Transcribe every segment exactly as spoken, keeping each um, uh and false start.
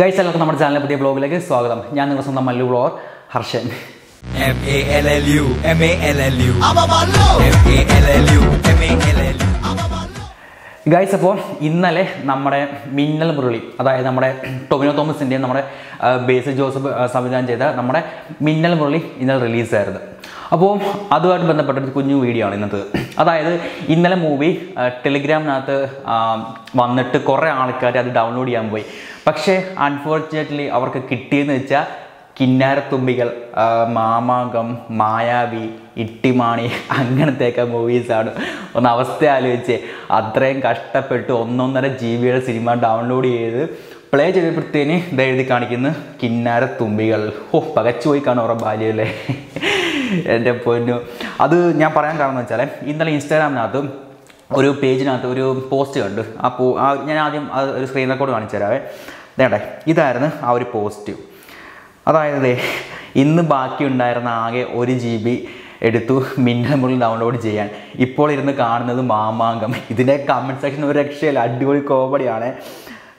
Guys, എല്ലാവർക്കും നമ്മുടെ ചാനലിലെ പുതിയ വ്ലോഗിലേക്ക് സ്വാഗതം. ഞാൻ നിങ്ങളുടെ സ്വന്തം മല്ലു വ്ളോഗർ ഹർഷൻ. ഗൈസ്, അപ്പോൾ ഇന്നലെ നമ്മുടെ മിന്നൽ മുരളി, അതായത് നമ്മുടെ ടൊവിനോ തോമസിൻ്റെയും നമ്മുടെ ബേസിൽ ജോസഫ് സംവിധാനം ചെയ്ത നമ്മുടെ മിന്നൽ മുരളി ഇന്നലെ റിലീസായിരുന്നു. അപ്പോൾ അതുമായിട്ട് ബന്ധപ്പെട്ട ഒരു കുഞ്ഞു വീഡിയോ ആണ് ഇന്നത്തെ. അതായത് ഇന്നലെ മൂവി ടെലിഗ്രാമിനകത്ത് വന്നിട്ട് കുറേ ആൾക്കാർ അത് ഡൗൺലോഡ് ചെയ്യാൻ പോയി. പക്ഷേ അൺഫോർച്ചുനേറ്റ്ലി അവർക്ക് കിട്ടിയെന്ന് വെച്ചാൽ കിന്നാരത്തുമ്പികൾ, മാമാങ്കം, മായാവി, ഇട്ടിമാണി അങ്ങനത്തെയൊക്കെ മൂവീസാണ്. ഒന്ന് അവസ്ഥ ആലോചിച്ച് അത്രയും കഷ്ടപ്പെട്ട് ഒന്നൊന്നര ജി ബിയുടെ സിനിമ ഡൗൺലോഡ് ചെയ്ത് പ്ലേ ചെയ്തപ്പോഴത്തേന് ഇതെഴുതി കാണിക്കുന്ന കിന്നാരത്തുമ്പികൾ. ഓ, പകച്ചുപോയി കാണും അവരുടെ ബാല്യല്ലേ എൻ്റെ പൊന്നു. അത് ഞാൻ പറയാൻ കാരണം എന്ന് വെച്ചാൽ ഇന്നലെ ഇൻസ്റ്റാഗ്രാമിനകത്തും ഒരു പേജിനകത്ത് ഒരു പോസ്റ്റ് കണ്ടു. അപ്പോൾ ഞാൻ ആദ്യം അത് ഒരു സ്ക്രീൻ റെക്കോർഡ് കാണിച്ചു തരാവേ. അതേട്ടെ, ഇതായിരുന്നു ആ ഒരു പോസ്റ്റ്. അതായത് ഇന്ന് ബാക്കിയുണ്ടായിരുന്ന ആകെ ഒരു ജി ബി എടുത്തു മിന്നൽ മുരളി ഡൗൺലോഡ് ചെയ്യാൻ. ഇപ്പോൾ ഇരുന്ന് കാണുന്നത് മാമാങ്കം. ഇതിൻ്റെ കമൻറ്റ് സെക്ഷൻ ഒരു രക്ഷയില്ല, അടിപൊളി കോമഡിയാണ്.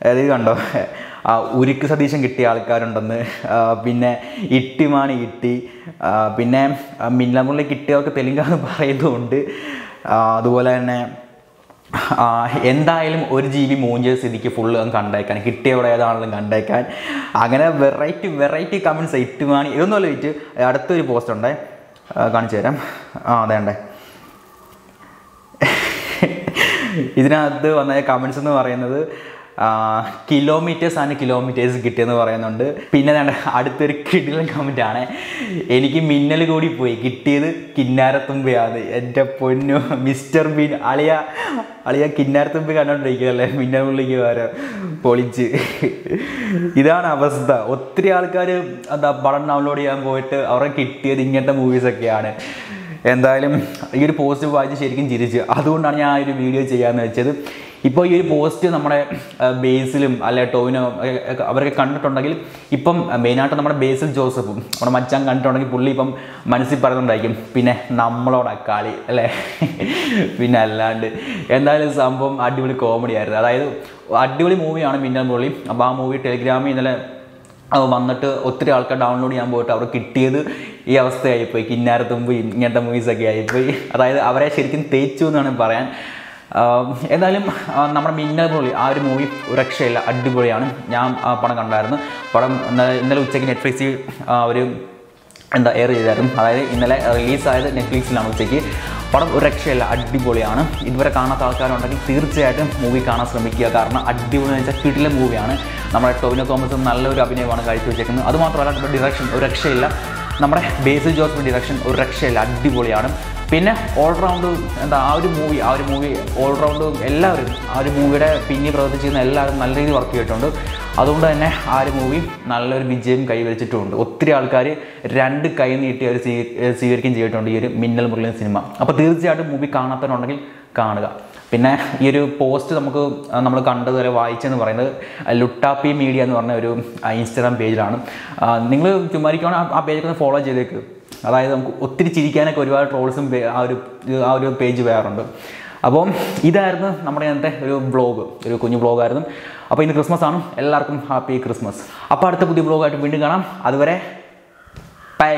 അതായത് ഇത് കണ്ടോ, ഉരുക്ക് സതീശൻ കിട്ടിയ ആൾക്കാരുണ്ടെന്ന്, പിന്നെ ഇട്ടിമാണി കിട്ടി, പിന്നെ മിന്നൽ മുരളി കിട്ടിയവർക്ക് തെലുങ്കാന്ന് പറയുന്നുണ്ട്. അതുപോലെ തന്നെ എന്തായാലും ഒരു ജി ബി മൂഞ്ച സ്ഥിതിക്ക് ഫുള്ള് അങ്ങ് കണ്ടേക്കാൻ, കിട്ടിയവിടെ ഏതാണെങ്കിലും കണ്ടേക്കാൻ. അങ്ങനെ വെറൈറ്റി വെറൈറ്റി കമൻറ്റ്സ്. ഇട്ടുമാണി ഇതൊന്നും അല്ലിട്ട് അടുത്തൊരു പോസ്റ്റ് ഉണ്ടേ, കാണിച്ചു തരാം. ആ അതേണ്ടേ, ഇതിനകത്ത് വന്ന കമൻറ്റ്സ് എന്ന് പറയുന്നത് കിലോമീറ്റേഴ്സ് ആണ് കിലോമീറ്റേഴ്സ് കിട്ടിയെന്ന് പറയുന്നുണ്ട്. പിന്നെ വേണ്ട അടുത്തൊരു കിടിലൻ കമൻ്റ് ആണ്, എനിക്ക് മിന്നൽ കൂടി പോയി കിട്ടിയത് കിന്നാരത്തുമ്പയാണ്. എൻ്റെ പൊന്നു മിസ്റ്റർ ബീൻ അളിയ അളിയ കിന്നാരത്തുമ്പി കണ്ടോണ്ടിരിക്കുകയല്ലേ മിന്നൽ മുരളിക്ക് വരെ പൊളിച്ച്. ഇതാണ് അവസ്ഥ. ഒത്തിരി ആൾക്കാർ എന്താ പടം ഡൗൺലോഡ് ചെയ്യാൻ പോയിട്ട് അവരെ കിട്ടിയത് ഇങ്ങനത്തെ മൂവീസൊക്കെയാണ്. എന്തായാലും ഈ ഒരു പോസ്റ്റ് വായിച്ച് ശരിക്കും ചിരിച്ചു. അതുകൊണ്ടാണ് ഞാൻ ആ ഒരു വീഡിയോ ചെയ്യാമെന്ന് വെച്ചത്. ഇപ്പോൾ ഈ ഒരു പോസ്റ്റ് നമ്മുടെ ബേസിലും അല്ലെ ടോവിനോ അവരൊക്കെ കണ്ടിട്ടുണ്ടെങ്കിൽ, ഇപ്പം മെയിനായിട്ട് നമ്മുടെ ബേസിൽ ജോസഫും നമ്മുടെ മച്ചാൻ കണ്ടിട്ടുണ്ടെങ്കിൽ പുള്ളി ഇപ്പം മനസ്സിൽ പറയുന്നുണ്ടായിരിക്കും പിന്നെ നമ്മളോട് അക്കാളി അല്ലേ, പിന്നെ അല്ലാണ്ട്. എന്തായാലും സംഭവം അടിപൊളി കോമഡി ആയിരുന്നു. അതായത് അടിപൊളി മൂവിയാണ് മിന്നൽ മുരളി. അപ്പോൾ ആ മൂവി ടെലിഗ്രാമിൽ ഇന്നലെ വന്നിട്ട് ഒത്തിരി ആൾക്കാർ ഡൗൺലോഡ് ചെയ്യാൻ പോയിട്ട് അവർ കിട്ടിയത് ഈ അവസ്ഥയായിപ്പോയി, കിന്നാരത്തുമ്പി ഇങ്ങനത്തെ മൂവീസൊക്കെ ആയിപ്പോയി. അതായത് അവരെ ശരിക്കും തേച്ചു എന്നാണ് പറയാൻ. എന്തായാലും നമ്മുടെ മിന്നൽ മുരളി ആ ഒരു മൂവി രക്ഷയില്ല, അടിപൊളിയാണ്. ഞാൻ ആ പടം കണ്ടായിരുന്നു. പടം ഇന്നലെ ഉച്ചയ്ക്ക് നെറ്റ്ഫ്ലിക്സിൽ ഒരു എന്താ എയർ ചെയ്തായിരുന്നു. അതായത് ഇന്നലെ റിലീസായത് നെറ്റ്ഫ്ലിക്സിലാണ് ഉച്ചയ്ക്ക്. പടം ഒരു രക്ഷയില്ല, അടിപൊളിയാണ്. ഇതുവരെ കാണാത്ത ആൾക്കാരുണ്ടെങ്കിൽ തീർച്ചയായിട്ടും മൂവി കാണാൻ ശ്രമിക്കുക. കാരണം അടിപൊളി എന്ന് വെച്ചാൽ കിടില മൂവിയാണ്. നമ്മുടെ ടൊവിനോ തോമസ് നല്ലൊരു അഭിനയമാണ് കാഴ്ചവെച്ചേക്കുന്നത്. അതുമാത്രമല്ല നമ്മുടെ ഡിറക്ഷൻ ഒരു രക്ഷയില്ല, നമ്മുടെ ബേസിൽ ജോസഫ് ഡിറക്ഷൻ ഒരു രക്ഷയില്ല, അടിപൊളിയാണ്. പിന്നെ ഓൾറൗണ്ട് എന്താ ആ ഒരു മൂവി ആ ഒരു മൂവി ഓൾറൗണ്ടും എല്ലാവരും ആ ഒരു മൂവിയുടെ പിന്നി പ്രവർത്തിച്ചിരുന്ന എല്ലാവരും നല്ല രീതിയിൽ വർക്ക് ചെയ്തിട്ടുണ്ട്. അതുകൊണ്ട് തന്നെ ആ ഒരു മൂവി നല്ലൊരു വിജയം കൈവരിച്ചിട്ടുണ്ട്. ഒത്തിരി ആൾക്കാർ രണ്ട് കൈ നീട്ടി അവർ സ്വീകരിക്കുകയും ചെയ്തിട്ടുണ്ട് ഈ ഒരു മിന്നൽ മുരളി സിനിമ. അപ്പോൾ തീർച്ചയായിട്ടും മൂവി കാണാത്തവരുണ്ടെങ്കിൽ കാണുക. പിന്നെ ഈ ഒരു പോസ്റ്റ് നമുക്ക് നമ്മൾ കണ്ടത് വരെ വായിച്ചെന്ന് പറയുന്നത് ലുട്ടാപ്പി മീഡിയ എന്ന് പറഞ്ഞ ഒരു ഇൻസ്റ്റാഗ്രാം പേജിലാണ്. നിങ്ങൾ ചുമ്മാരിക്കുവാണ് ആ പേജൊക്കെ ഒന്ന് ഫോളോ ചെയ്തേക്ക്. അതായത് നമുക്ക് ഒത്തിരി ചിരിക്കാനൊക്കെ ഒരുപാട് ട്രോൾസും ആ ഒരു ആ ഒരു പേജ് വേറുണ്ട്. അപ്പം ഇതായിരുന്നു നമ്മുടെ ഇന്നത്തെ ഒരു വ്ളോഗ്, ഒരു കുഞ്ഞു വ്ളോഗായിരുന്നു. അപ്പോൾ ഇന്ന് ക്രിസ്മസ് ആണ്, എല്ലാവർക്കും ഹാപ്പി ക്രിസ്മസ്. അപ്പോൾ അടുത്ത പുതിയ വ്ളോഗായിട്ട് വീണ്ടും കാണാം. അതുവരെ ബൈ.